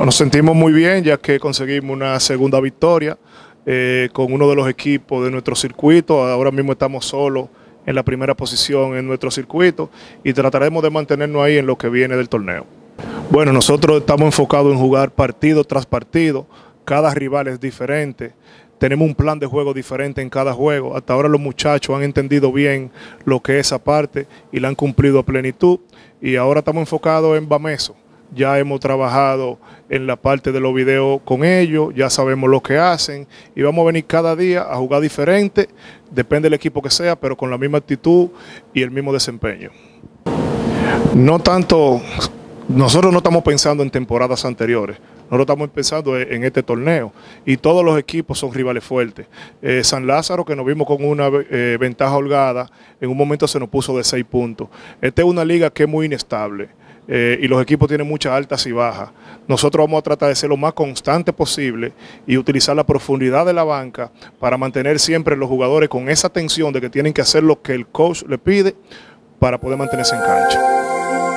Bueno, nos sentimos muy bien ya que conseguimos una segunda victoria con uno de los equipos de nuestro circuito. Ahora mismo estamos solos en la primera posición en nuestro circuito y trataremos de mantenernos ahí en lo que viene del torneo. Bueno, nosotros estamos enfocados en jugar partido tras partido, cada rival es diferente. Tenemos un plan de juego diferente en cada juego. Hasta ahora los muchachos han entendido bien lo que es esa parte y la han cumplido a plenitud. Y ahora estamos enfocados en Bameso. Ya hemos trabajado en la parte de los videos con ellos, ya sabemos lo que hacen y vamos a venir cada día a jugar diferente, depende del equipo que sea, pero con la misma actitud y el mismo desempeño. No tanto, nosotros no estamos pensando en temporadas anteriores. Nosotros estamos pensando en este torneo y todos los equipos son rivales fuertes. San Lázaro, que nos vimos con una ventaja holgada, en un momento se nos puso de 6 puntos. Esta es una liga que es muy inestable y los equipos tienen muchas altas y bajas. Nosotros vamos a tratar de ser lo más constante posible y utilizar la profundidad de la banca para mantener siempre los jugadores con esa tensión de que tienen que hacer lo que el coach le pide para poder mantenerse en cancha.